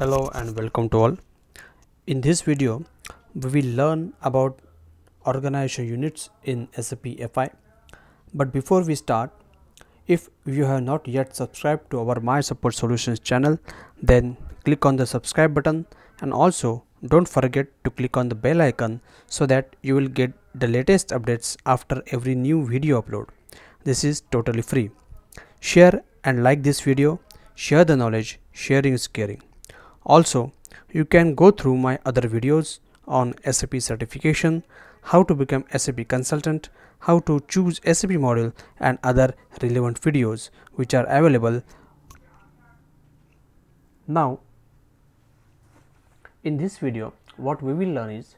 Hello and welcome to all. In this video, we will learn about organization units in SAP FI. But before we start, if you have not yet subscribed to our My Support Solutions channel, then click on the subscribe button and also don't forget to click on the bell icon so that you will get the latest updates after every new video upload. This is totally free. Share and like this video. Share the knowledge. Sharing is caring. Also, you can go through my other videos on SAP certification, how to become SAP consultant, how to choose SAP module and other relevant videos which are available. Now, in this video, what we will learn is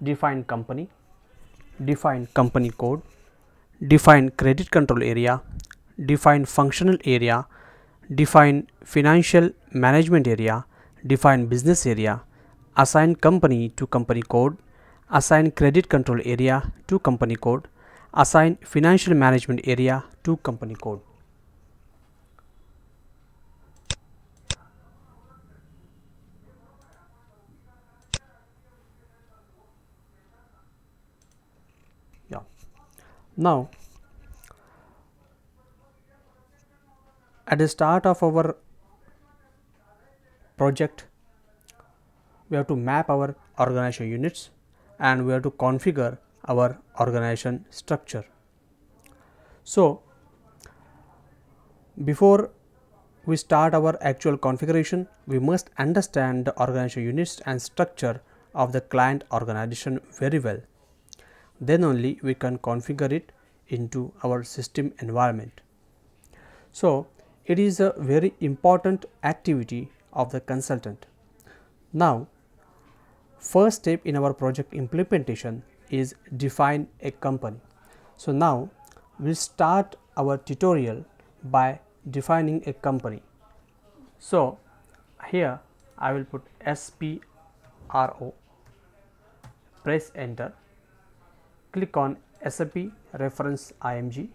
define company code, define credit control area, define functional area, define financial management area, define business area, assign company to company code, assign credit control area to company code, assign financial management area to company code. Now, at the start of our project, we have to map our organization units and we have to configure our organization structure. So, before we start our actual configuration, we must understand the organization units and structure of the client organization very well. Then only we can configure it into our system environment. So, it is a very important activity of the consultant. Now, first step in our project implementation is define a company. So, now we will start our tutorial by defining a company. So, here I will put SPRO, press enter. Click on SAP reference IMG.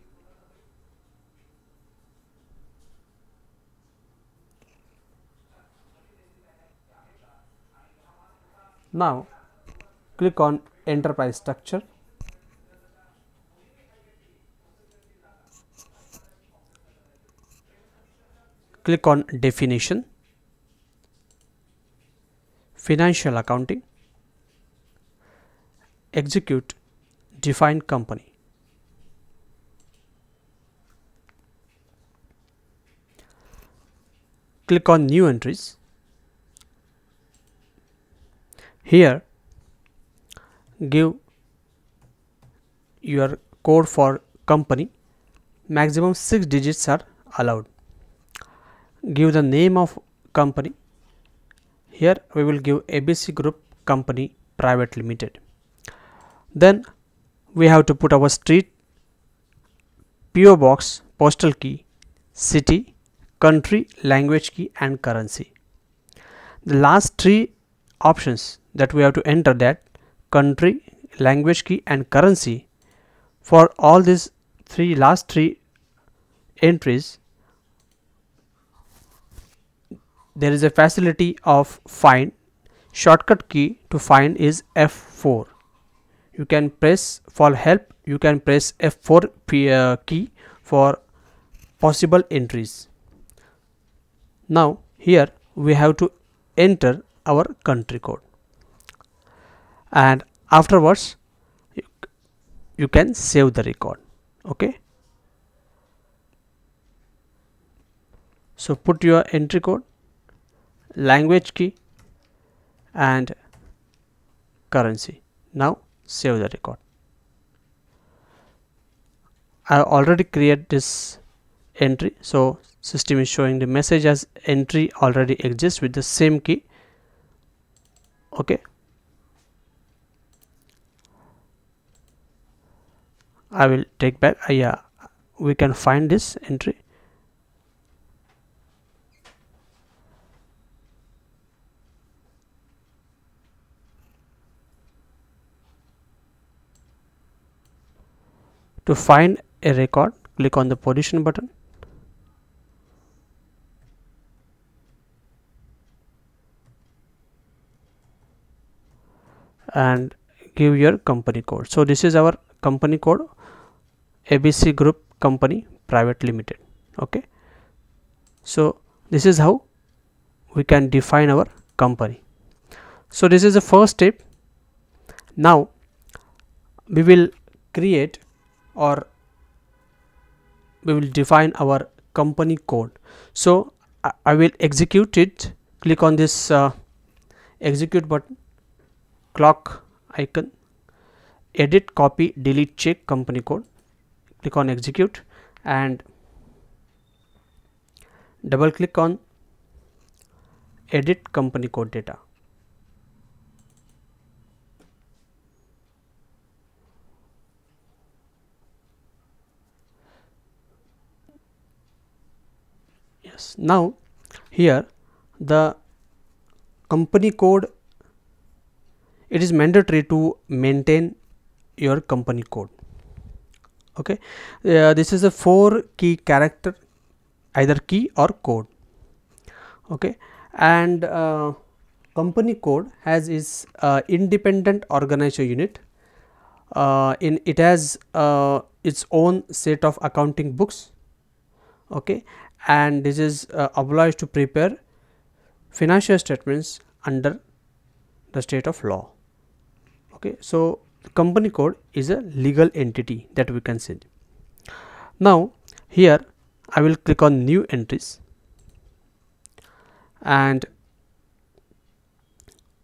Now, click on Enterprise Structure. Click on Definition, Financial Accounting, Execute. Define company. Click on new entries. Here, give your code for company. Maximum 6 digits are allowed. Give the name of company. Here we will give ABC Group Company Private Limited. Then we have to put our street, PO box, postal key, city, country, language key and currency. The last three options that we have to enter, that country, language key and currency. For all these last three entries, there is a facility of find. Shortcut key to find is F4. You can press for help, you can press F4 key for possible entries. Now, here we have to enter our country code and afterwards you can save the record. Okay. So, put your entry code, language key and currency. Now, save the record. I already created this entry, so system is showing the message as entry already exists with the same key. Okay. I will take back. Yeah, we can find this entry. To find a record, click on the position button. and give your company code. So this is our company code, ABC Group Company Private Limited. Okay, so this is how we can define our company. So this is the first step. Now we will create or we will define our company code. So I will execute it. Click on this execute button, clock icon, edit, copy, delete, check company code, click on execute and double click on edit company code data. Yes, now here the company code, it is mandatory to maintain your company code. Okay, this is a 4 key character, either key or code. Okay, and company code has its independent organizer unit. It has its own set of accounting books. Okay, and this is obliged to prepare financial statements under the state of law. Okay, so company code is a legal entity that we can see. Now here I will click on new entries and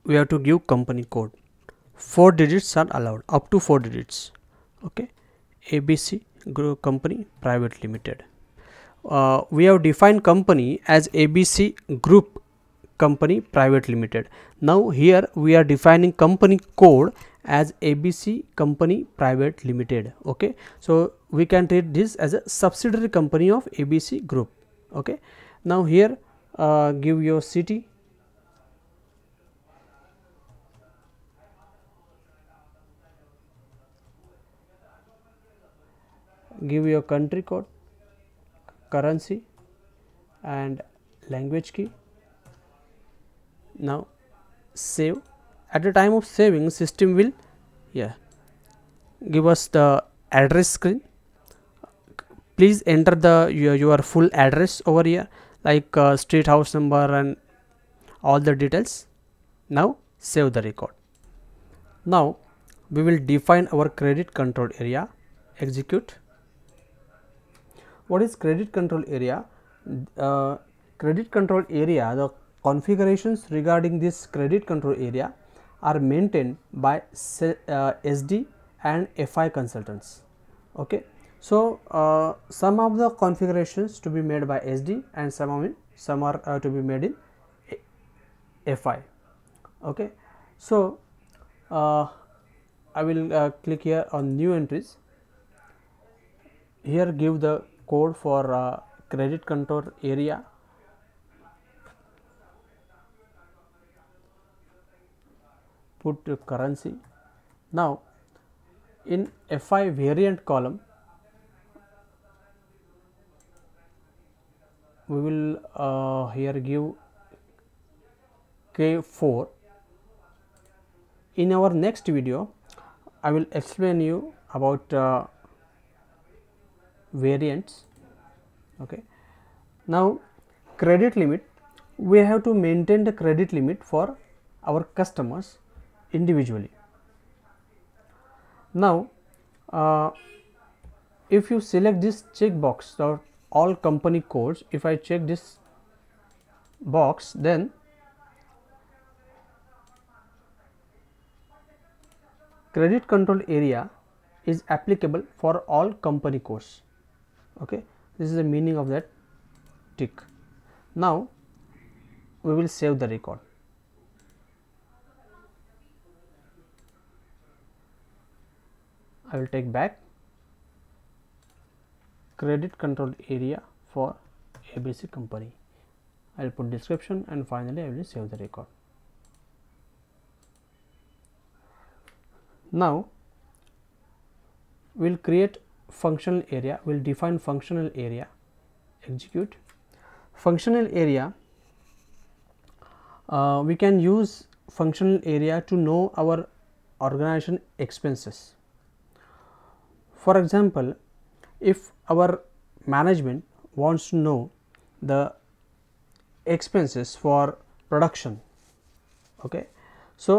we have to give company code. 4 digits are allowed, up to 4 digits. Okay, ABC Group Company Private Limited. We have defined company as ABC Group Company Private Limited. Now here we are defining company code as ABC Company Private Limited. Okay, so we can treat this as a subsidiary company of ABC Group. Okay, now here give your city, give your country code, currency and language key. Now save. At the time of saving, system will give us the address screen. Please enter the your full address over here, like street, house number and all the details. Now save the record. Now we will define our credit control area. Execute. What is credit control area? Credit control area, the configurations regarding this credit control area are maintained by SD and FI consultants. Okay, so some of the configurations to be made by SD and some are to be made in FI. Okay, so I will click here on new entries. Here give the code for credit control area. Put the currency. Now in FI variant column we will here give K4. In our next video I will explain you about variants. Okay, now credit limit, we have to maintain the credit limit for our customers individually. Now if you select this checkbox for all company codes, if I check this box, then credit control area is applicable for all company codes. Okay, this is the meaning of that tick. Now we will save the record. I will take back credit control area for ABC company. I will put description and finally I will save the record. Now we will create functional area, we will define functional area. Execute. Functional area, we can use functional area to know our organization expenses. For example, if our management wants to know the expenses for production, okay, so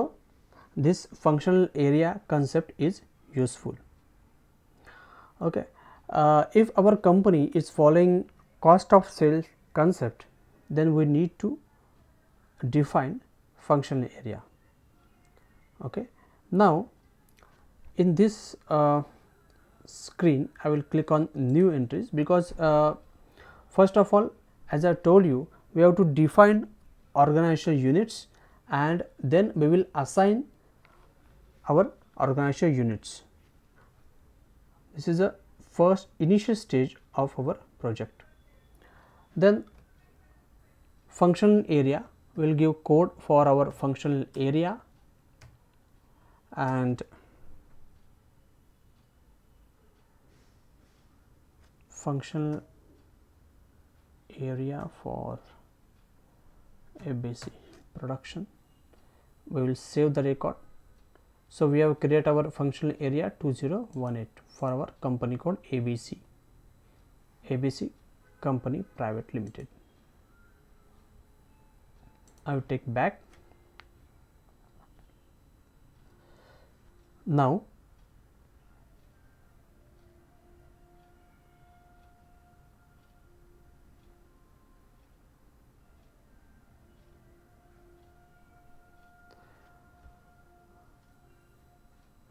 this functional area concept is useful. Okay, if our company is following cost of sales concept, then we need to define functional area. Okay, now in this screen I will click on new entries, because first of all, as I told you, we have to define organizational units and then we will assign our organizational units. This is the first initial stage of our project. Then functional area, we will give code for our functional area, and functional area for ABC production. We will save the record. So we have created our functional area 2018 for our company called ABC, ABC Company Private Limited. I will take back. Now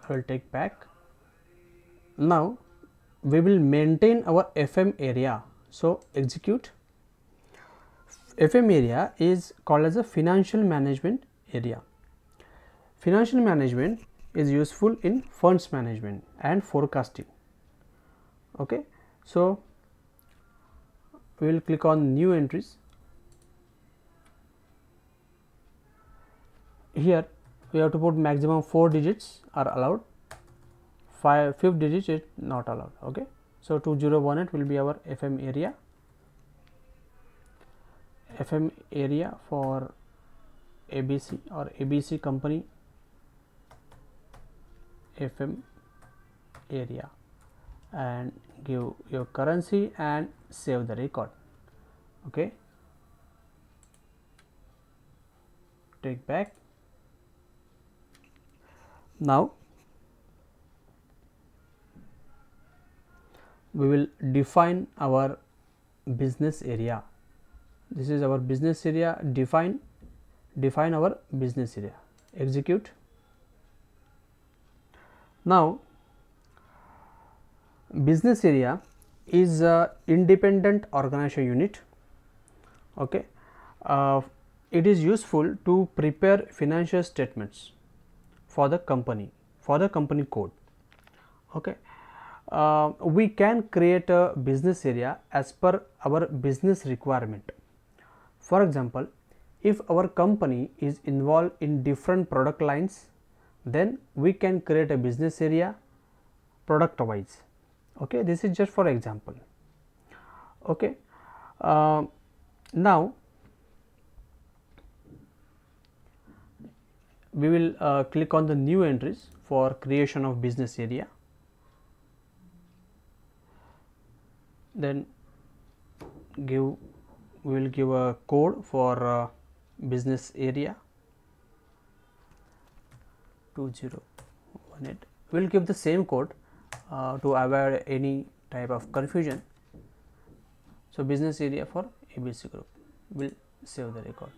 I will take back. Now we will maintain our FM area. So execute. FM area is called as a financial management area. Financial management is useful in funds management and forecasting. Okay, so we will click on new entries. Here we have to put maximum 4 digits are allowed, 5th digit is not allowed. Okay, so 2018 will be our FM area. FM area for ABC or ABC company FM area, and give your currency and save the record. Okay, take back. Now we will define our business area. This is our business area. Define our business area. Execute. Now business area is an independent organization unit. Okay, it is useful to prepare financial statements for the company, for the company code. Okay, we can create a business area as per our business requirement. For example, if our company is involved in different product lines, then we can create a business area product wise. Okay, this is just for example. Okay, now we will click on the new entries for creation of business area. Then we will give a code for business area 2018. We will give the same code to avoid any type of confusion. So business area for ABC group. We will save the record.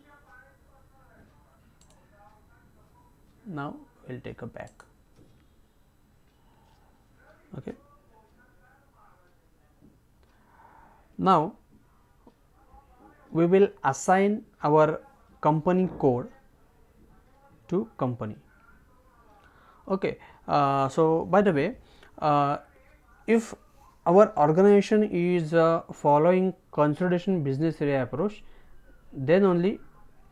Now we will take a back. Okay, now we will assign our company code to company. Okay, so by the way, if our organization is following consolidation business area approach, then only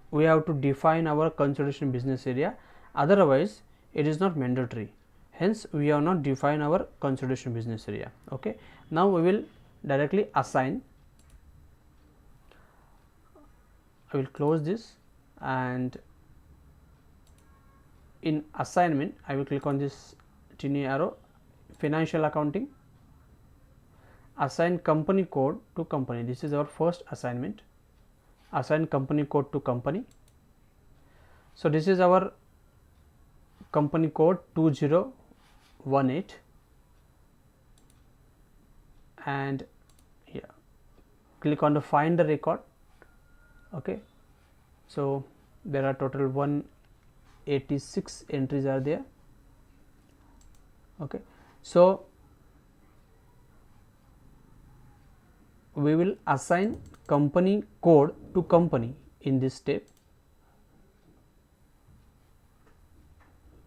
we have to define our consolidation business area. Otherwise it is not mandatory, hence we have not defined our consolidation business area. Okay, now we will directly assign. I will close this and in assignment, I will click on this tiny arrow, Financial Accounting, assign company code to company. This is our first assignment, assign company code to company. So this is our company code 2018, and here click on the find the record. Okay, so there are total 186 entries are there. Okay, so we will assign company code to company. In this step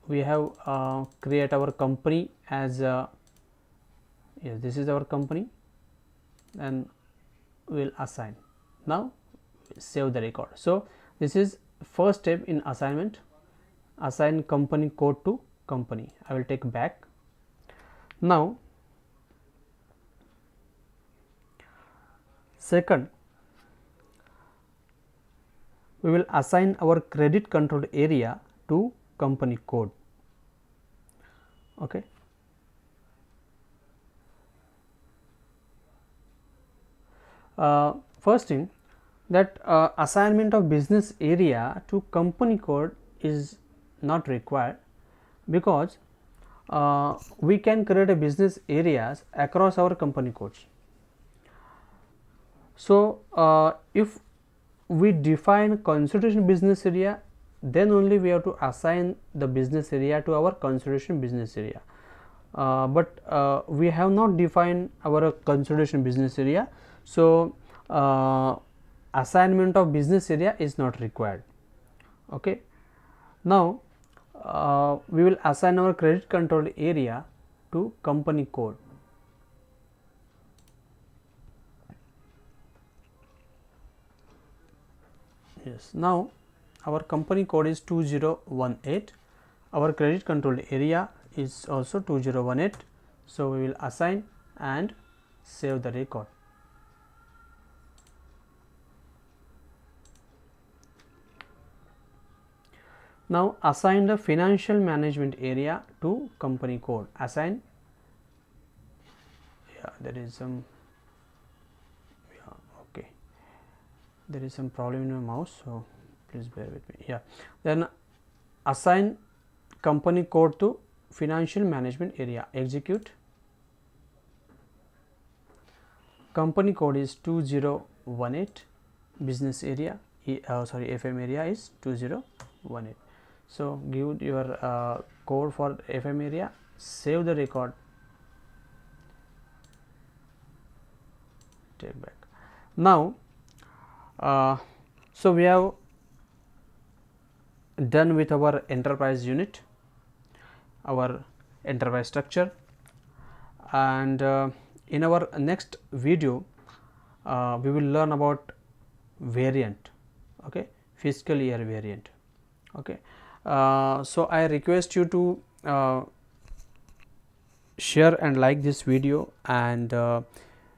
we have create our company as yes, this is our company, and we'll assign. Now save the record. So this is first step in assignment, assign company code to company. I will take back. Now second, we will assign our credit control area to company code. Okay, first thing that assignment of business area to company code is not required, because we can create a business areas across our company codes. So if we define consultation business area, then only we have to assign the business area to our consolidation business area, but we have not defined our consolidation business area. So assignment of business area is not required. Okay, now we will assign our credit control area to company code. Yes, now our company code is 2018, our credit control area is also 2018. So we will assign and save the record. Now assign the financial management area to company code. Assign, yeah, there is some, yeah, okay, there is some problem in my mouse, so please bear with me. Yeah, then assign company code to financial management area. Execute. Company code is 2018, business area FM area is 2018. So give your code for FM area, save the record, take back. Now so we have done with our enterprise unit, our enterprise structure, and in our next video we will learn about variant. Okay, fiscal year variant. Okay, so I request you to share and like this video, and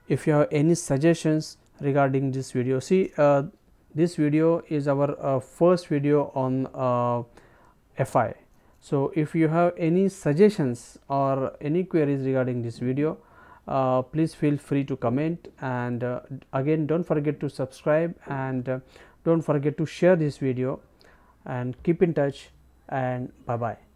if you have any suggestions regarding this video, see this video is our first video on FI. So if you have any suggestions or any queries regarding this video, please feel free to comment, and again don't forget to subscribe, and don't forget to share this video, and keep in touch, and bye bye.